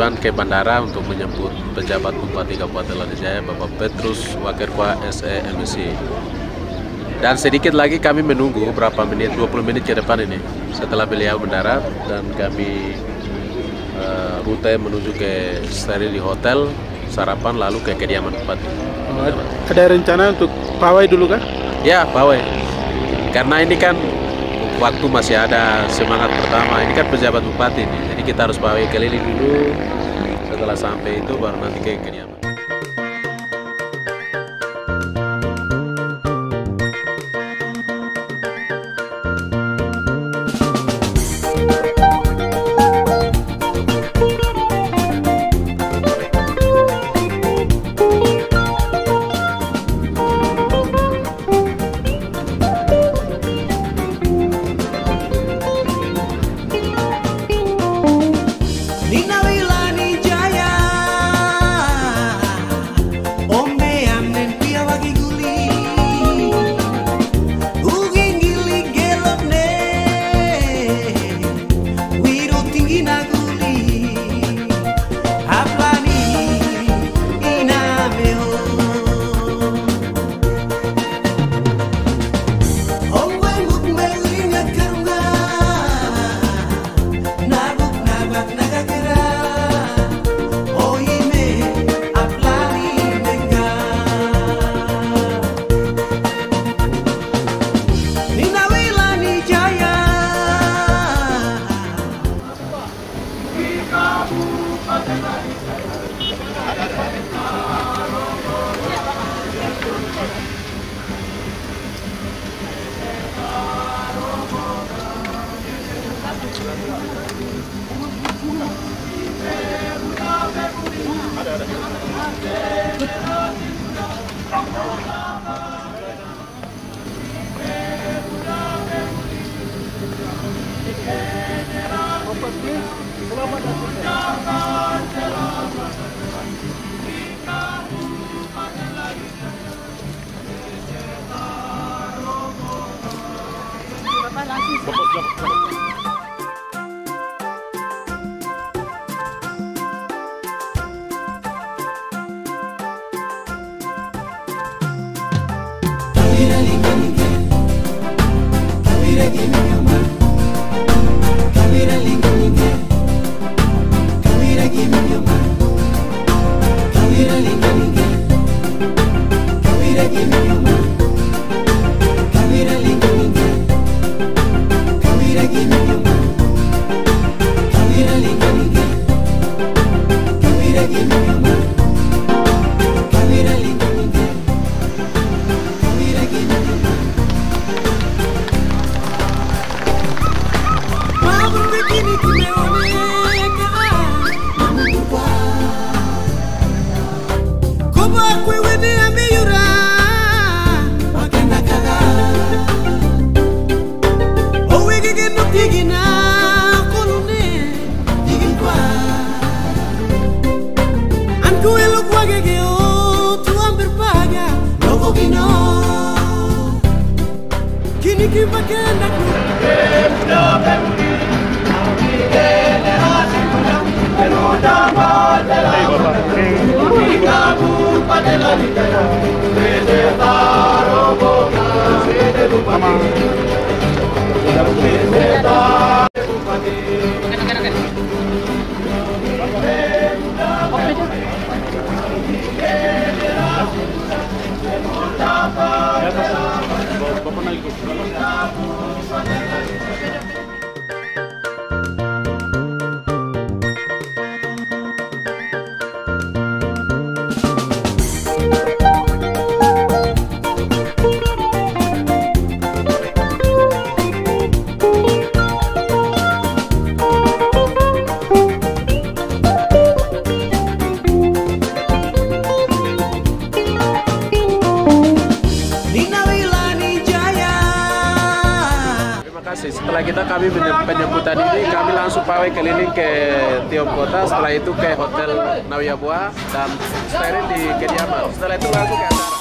tujuan ke bandara untuk menyambut pejabat Bupati Kabupaten Lanny Jaya Bapak Petrus Wakirwa SE MSC. Dan sedikit lagi kami menunggu berapa menit, 20 menit ke depan ini setelah beliau mendarat, dan kami rute menuju ke stadion di hotel, sarapan, lalu ke kediaman Bupati. Ada rencana untuk pawai dulu kah? Ya, pawai. Karena ini kan waktu masih ada semangat pertama, ini kan pejabat bupati nih. Jadi kita harus pawai keliling dulu, setelah sampai itu baru nanti ke kediaman. Setelah kita penyambutan ini, kami langsung pawai keliling ke tiap kota, setelah itu ke hotel Nawiyabua dan stay di kediaman, setelah itu langsung ke Andara.